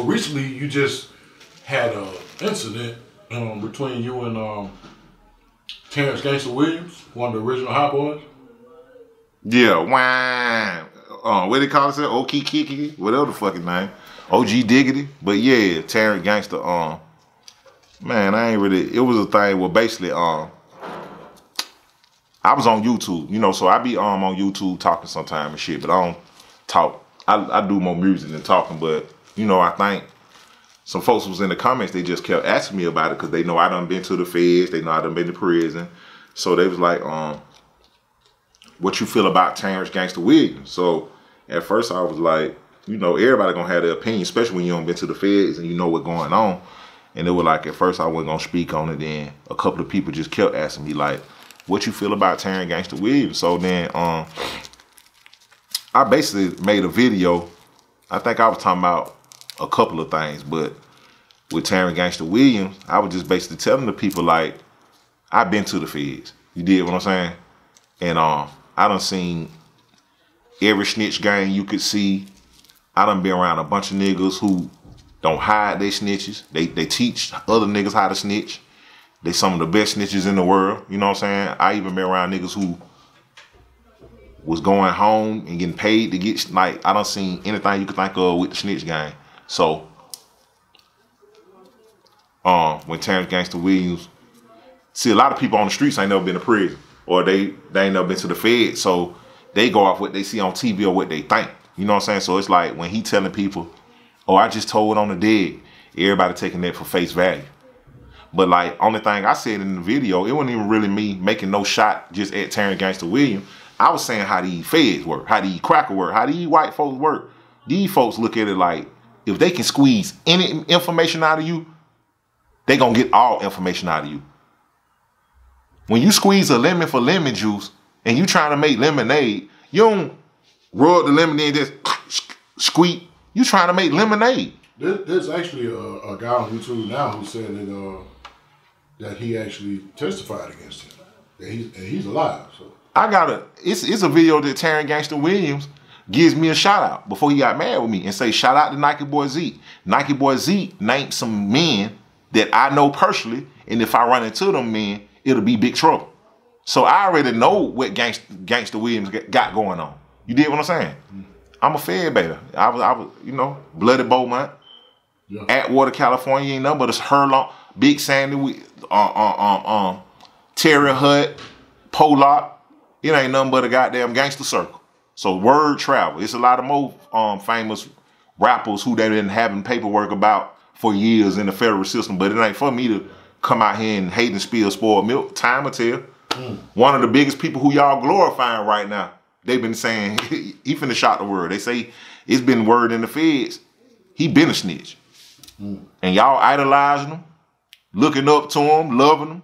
So recently, you just had an incident between you and Terrance Gangsta Williams, one of the original Hot Boys. Yeah, wham. What they call it? Okiki, whatever the fucking name. OG Diggity. But yeah, Terrance Gangsta. Man, I ain't really. It was a thing where basically, I was on YouTube, you know, so I be on YouTube talking sometime and shit, but I don't talk. I do more music than talking, but you know, I think some folks was in the comments. They just kept asking me about it because they know I done been to the feds, they know I done been to prison, so they was like, what you feel about Terrance Gangsta Williams? So at first I was like, you know, everybody gonna have their opinion, especially when you don't been to the feds and you know what's going on. And it was like, at first I wasn't gonna speak on it. Then a couple of people just kept asking me like, what you feel about Terrance Gangsta Williams? So then I basically made a video. I think I was talking about a couple of things, but with Terrance Gangsta Williams, I was just basically telling the people like, I've been to the feds. You did what I'm saying? And I done seen every snitch gang you could see. I done been around a bunch of niggas who don't hide their snitches. They teach other niggas how to snitch. They some of the best snitches in the world. You know what I'm saying? I even been around niggas who was going home and getting paid to get, like, I done seen anything you could think of with the snitch gang. So, when Terrance Gangsta Williams, see, a lot of people on the streets ain't never been to prison, or they ain't never been to the fed, so they go off what they see on TV or what they think. You know what I'm saying? So it's like when he telling people, oh, I just told on the dead, everybody taking that for face value. But like, only thing I said in the video, it wasn't even really me making no shot just at Terrance Gangsta Williams. I was saying how these feds work, how these cracker work, how these white folks work. These folks look at it like, if they can squeeze any information out of you, they gonna get all information out of you. When you squeeze a lemon for lemon juice and you trying to make lemonade, you don't rub the lemon in and just squeak. You trying to make lemonade. There's actually a guy on YouTube now who said that that he actually testified against him. And he's alive. So I got it's a video that Terrance Gangsta Williams gives me a shout out before he got mad with me and say shout out to Nikeboy Z. Nikeboy Z named some men that I know personally, and if I run into them men, it'll be big trouble. So I already know what Gangsta Williams got going on. You did what I'm saying? Mm-hmm. I'm a Fed baby. I was, you know, Bloody Beaumont, yeah. Atwater, California, ain't nothing but it's Herlock, Big Sandy, Terry Hutt, Pollock. It ain't nothing but a goddamn gangster circle. So word travel. It's a lot of more famous rappers who they been having paperwork about for years in the federal system, but it ain't for me to come out here and hate and spill spoiled milk. Time will tell. Mm. One of the biggest people who y'all glorifying right now, they've been saying he finna shot the world. They say it's been word in the feds. He been a snitch. Mm. And y'all idolizing him, looking up to him, loving him.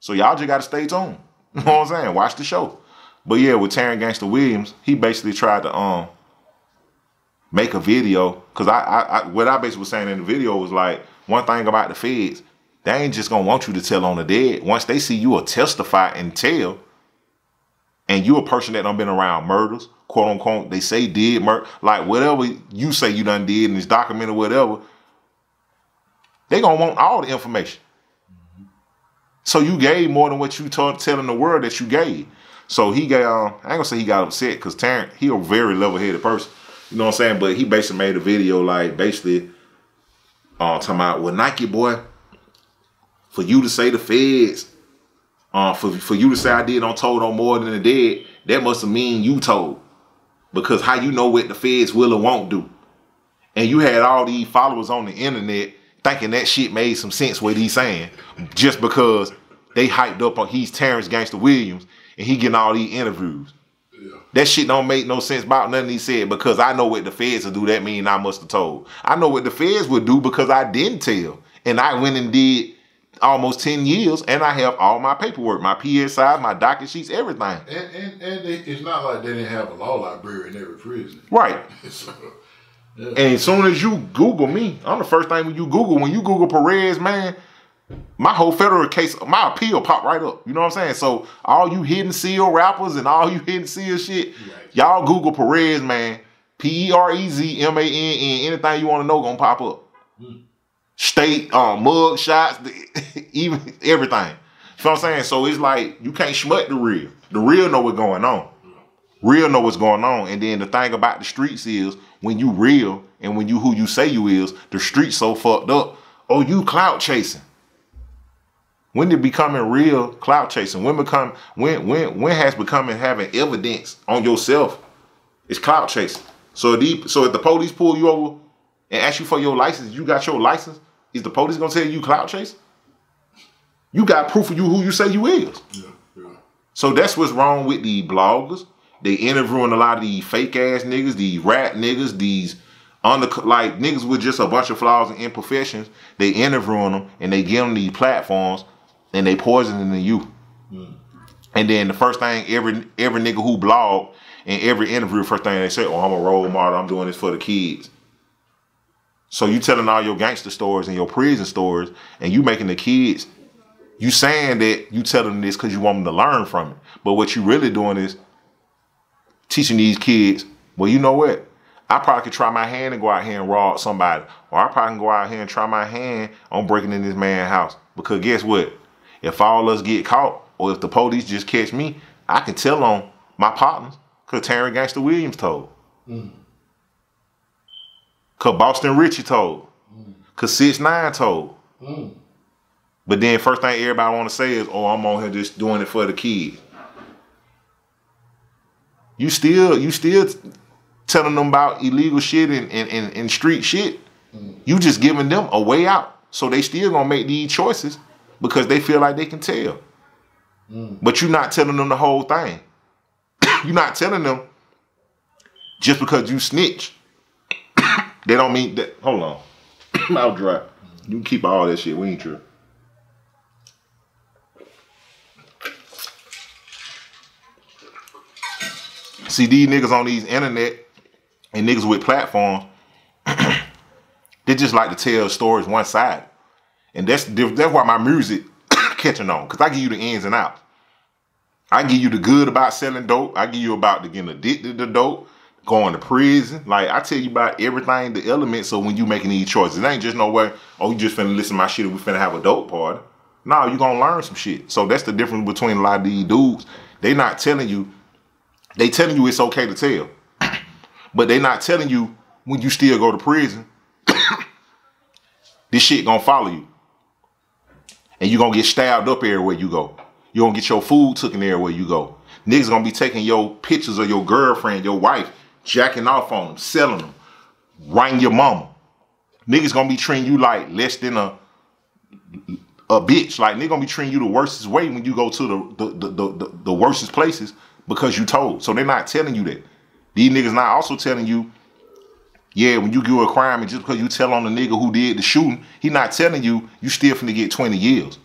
So y'all just gotta stay tuned. You know what I'm saying? Watch the show. But yeah, with Terrance Gangsta Williams, he basically tried to make a video. Cause what I basically was saying in the video was like, one thing about the feds, they ain't just gonna want you to tell on the dead. Once they see you will testify and tell, and you a person that done been around murders, quote unquote, they say did murder, like whatever you say you done did and it's documented, whatever, they gonna want all the information. So you gave more than what you telling the world that you gave. So he gave, I ain't gonna say he got upset because Terrance, he a very level-headed person. You know what I'm saying? But he basically made a video like basically talking about, well, Nikeboy, for you to say the feds, for you to say I did on told on more than the dead, that must have mean you told. Because how you know what the feds will or won't do. And you had all these followers on the internet thinking that shit made some sense what he's saying. Just because they hyped up on he's Terrance Gangsta Williams and he getting all these interviews. Yeah. That shit don't make no sense about nothing he said, because I know what the feds will do, that mean I must have told. I know what the feds would do because I didn't tell. And I went and did almost 10 years, and I have all my paperwork, my PSI, my docket sheets, everything. And it's not like they didn't have a law library in every prison. Right. So, yeah. And as soon as you Google me, I'm the first thing when you Google Perez, man, my whole federal case, my appeal pop right up. You know what I'm saying? So all you hidden seal rappers and all you hidden seal shit, y'all Google Perez, man, P-E-R-E-Z-M-A-N-N. Anything you want to know gonna pop up. State, mug shots, even everything. You know what I'm saying? So it's like you can't schmut the real. The real know what's going on. Real know what's going on. And then the thing about the streets is when you real and when you who you say you is, the streets so fucked up. Oh, you clout chasing. When did becoming real clout chasing? When has becoming having evidence on yourself? It's clout chasing. So if the police pull you over and ask you for your license, you got your license. Is the police gonna tell you clout chasing? You got proof of you who you say you is. Yeah, yeah. So that's what's wrong with the bloggers. They interviewing a lot of these fake ass niggas, these rap niggas, these like niggas with just a bunch of flaws and imperfections. They interviewing them and they give them these platforms and they poisoning you. Yeah. And then the first thing every nigga who blog and every interview, first thing they say, "Oh, I'm a role model. I'm doing this for the kids." So you telling all your gangster stories and your prison stories, and you making the kids. You saying that you tell them this because you want them to learn from it. But what you really doing is teaching these kids, well, you know what? I probably could try my hand and go out here and rob somebody. Or I probably can go out here and try my hand on breaking in this man's house. Because guess what? If all of us get caught, or if the police just catch me, I can tell on my partners because Terrance Gangsta Williams told. Because Boston Richie told. Because 6ix9ine told. But then first thing everybody want to say is, oh, I'm on here just doing it for the kids. You still telling them about illegal shit and street shit. You just giving them a way out. So they still going to make these choices because they feel like they can tell. But you're not telling them the whole thing. You're not telling them just because you snitch. They don't mean that. Hold on. I'll dry. You can keep all that shit. We ain't true. See, these niggas on these internet and niggas with platforms, they just like to tell stories one side. And that's why my music catching on. Because I give you the ins and outs. I give you the good about selling dope. I give you about the getting addicted to dope, going to prison. Like, I tell you about everything, the elements. So when you making these choices, it ain't just no way, oh, you just finna listen to my shit and we finna have a dope party. No, you gonna learn some shit. So that's the difference between a lot of these dudes. They not telling you. They telling you it's okay to tell, but they not telling you when you still go to prison, this shit gonna follow you. And you gonna get stabbed up everywhere you go. You gonna get your food taken everywhere you go. Niggas gonna be taking your pictures of your girlfriend, your wife, jacking off on them, selling them, writing your mama. Niggas gonna be treating you like less than a bitch. Like, niggas gonna be treating you the worstest way when you go to the worstest places. Because you told. So they're not telling you that. These niggas not also telling you, yeah, when you do a crime and just because you tell on the nigga who did the shooting, he not telling you, you still finna get 20 years.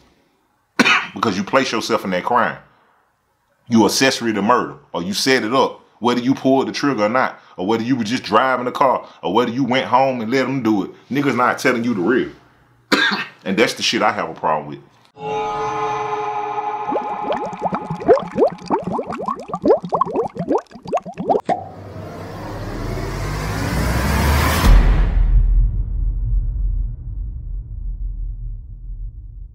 Because you place yourself in that crime. You accessory to murder. Or you set it up. Whether you pulled the trigger or not. Or whether you were just driving the car. Or whether you went home and let them do it. Niggas not telling you the real. And that's the shit I have a problem with.